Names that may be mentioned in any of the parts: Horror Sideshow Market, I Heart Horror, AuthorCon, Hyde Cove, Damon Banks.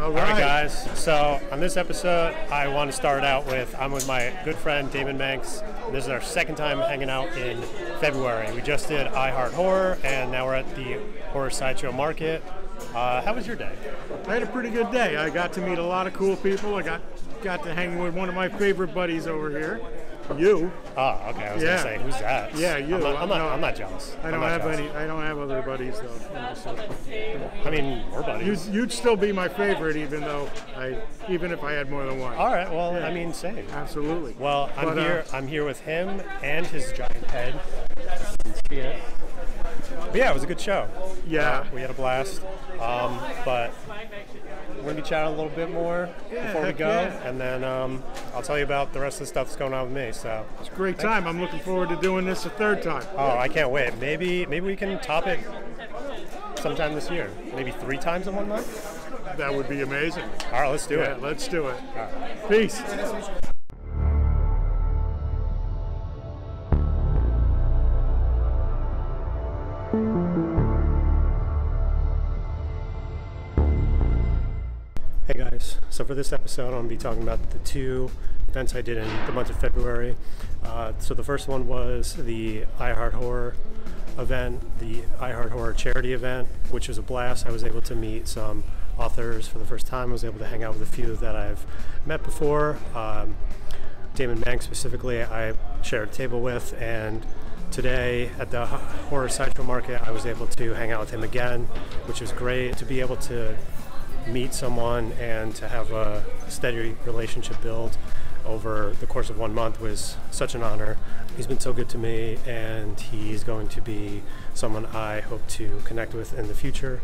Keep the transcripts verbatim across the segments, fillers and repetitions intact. All right. All right, guys. So on this episode, I want to start out with, I'm with my good friend, Damon Banks. This is our second time hanging out in February. We just did I Heart Horror, and now we're at the Horror Sideshow Market. Uh, how was your day? I had a pretty good day. I got to meet a lot of cool people. I got, got to hang with one of my favorite buddies over here. You. Oh, okay. I was yeah. going to say, who's that? Yeah, you. I'm not, I'm not, no, I'm not jealous. I don't have jealous. any. I don't have other buddies, though. You know, so. I mean, we're buddies. You'd, you'd still be my favorite, even though I, even if I had more than one. All right. Well, yeah. I mean, same. Absolutely. Well, I'm but, here. Uh, I'm here with him and his giant head. Yeah. But yeah, it was a good show. Yeah, uh, we had a blast. Um, but we're gonna be chatting a little bit more yeah, before we go, yeah. and then um, I'll tell you about the rest of the stuff that's going on with me. So it's a great Thanks. time. I'm looking forward to doing this a third time. Oh, I can't wait. Maybe maybe we can top it sometime this year. Maybe three times in one month. That would be amazing. All right, let's do yeah, it. Let's do it. All right. Peace. Hey guys, so for this episode I'm going to be talking about the two events I did in the month of February. Uh, so the first one was the I Heart Horror event, the I Heart Horror charity event, which was a blast. I was able to meet some authors for the first time. I was able to hang out with a few that I've met before. Um, Damon Banks specifically I shared a table with, and today at the Horror Sideshow Market, I was able to hang out with him again, which was great. To be able to meet someone and to have a steady relationship build over the course of one month was such an honor. He's been so good to me, and he's going to be someone I hope to connect with in the future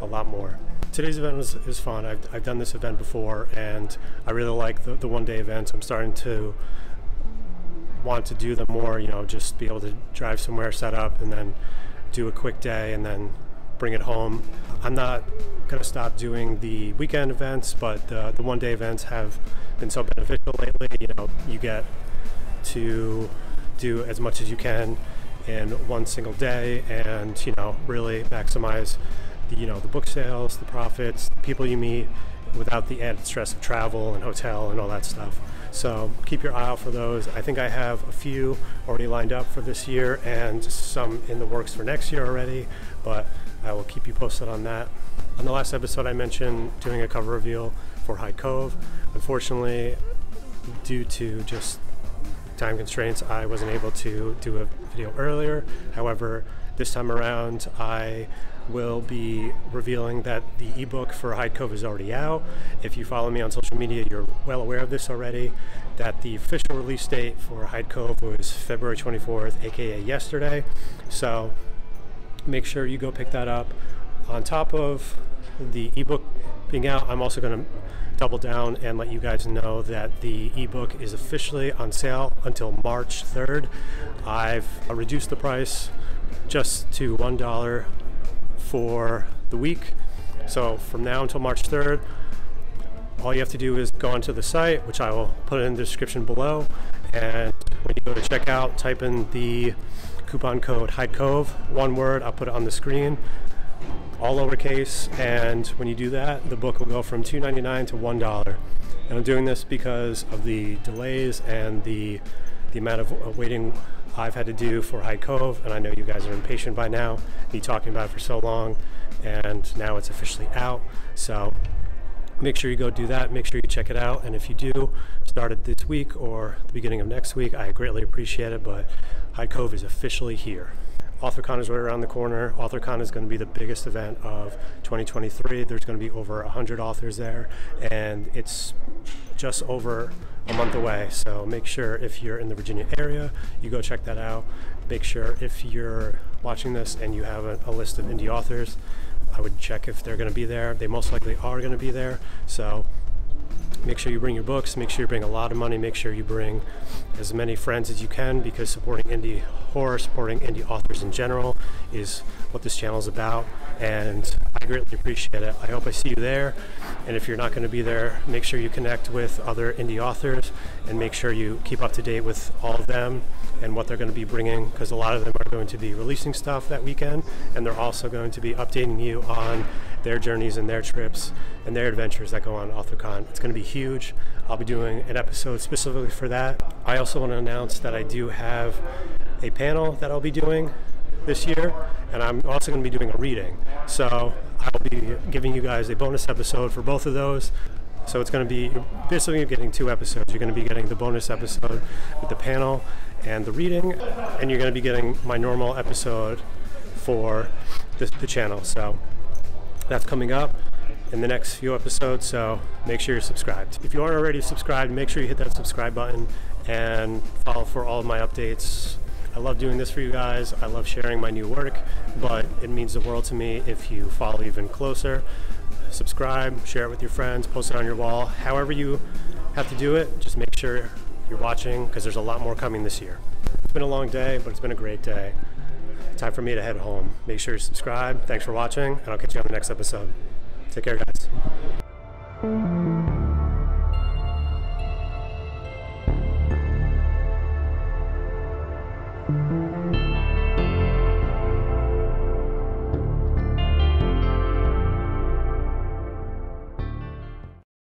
a lot more. Today's event was, was fun. I've, I've done this event before, and I really like the, the one-day events. I'm starting to want to do them more, you know, just be able to drive somewhere, set up, and then do a quick day and then bring it home. I'm not going to stop doing the weekend events, but the, the one-day events have been so beneficial lately. You know, you get to do as much as you can in one single day and, you know, really maximize the, you know, the book sales, the profits, the people you meet, without the added stress of travel and hotel and all that stuff. So keep your eye out for those. I think I have a few already lined up for this year and some in the works for next year already, but I will keep you posted on that. On the last episode, I mentioned doing a cover reveal for Hyde Cove. Unfortunately, due to just time constraints, I wasn't able to do a video earlier. However, this time around, I will be revealing that the ebook for Hyde Cove is already out. If you follow me on social media, you're well aware of this already, that the official release date for Hyde Cove was February twenty-fourth, aka yesterday. So make sure you go pick that up. On top of the ebook being out, I'm also going to double down and let you guys know that the ebook is officially on sale until March third. I've reduced the price just to one dollar for the week. So from now until March third, all you have to do is go onto the site, which I will put in the description below, and when you go to checkout, type in the coupon code Hyde Cove, one word, I'll put it on the screen, all lowercase, and when you do that, the book will go from two ninety-nine to one dollar. And I'm doing this because of the delays and the the amount of waiting I've had to do for Hyde Cove, and I know you guys are impatient by now, me talking about it for so long, and now it's officially out. So make sure you go do that, make sure you check it out, and if you do, start it this week or the beginning of next week, I greatly appreciate it, but Hyde Cove is officially here. AuthorCon is right around the corner. AuthorCon is going to be the biggest event of twenty twenty-three. There's going to be over one hundred authors there, and it's just over a month away. So make sure if you're in the Virginia area, you go check that out. Make sure if you're watching this and you have a, a list of indie authors, I would check if they're going to be there. They most likely are going to be there. So make sure you bring your books, make sure you bring a lot of money, make sure you bring as many friends as you can, because supporting indie horror, supporting indie authors in general is what this channel is about, and I greatly appreciate it. I hope I see you there, and if you're not going to be there, make sure you connect with other indie authors and make sure you keep up to date with all of them and what they're going to be bringing, because a lot of them are going to be releasing stuff that weekend, and they're also going to be updating you on their journeys and their trips and their adventures that go on at AuthorCon. It's going to be huge. I'll be doing an episode specifically for that. I also want to announce that I do have a panel that I'll be doing this year, and I'm also going to be doing a reading. So I'll be giving you guys a bonus episode for both of those. So it's going to be, basically you're getting two episodes. You're going to be getting the bonus episode with the panel and the reading, and you're going to be getting my normal episode for the, the channel. So that's coming up in the next few episodes, so make sure you're subscribed. If you aren't already subscribed, make sure you hit that subscribe button and follow for all of my updates. I love doing this for you guys. I love sharing my new work, but it means the world to me if you follow even closer. Subscribe, share it with your friends, post it on your wall. However you have to do it, just make sure you're watching, because there's a lot more coming this year. It's been a long day, but it's been a great day. Time for me to head home. Make sure you subscribe. Thanks for watching, and I'll catch you on the next episode. Take care, guys.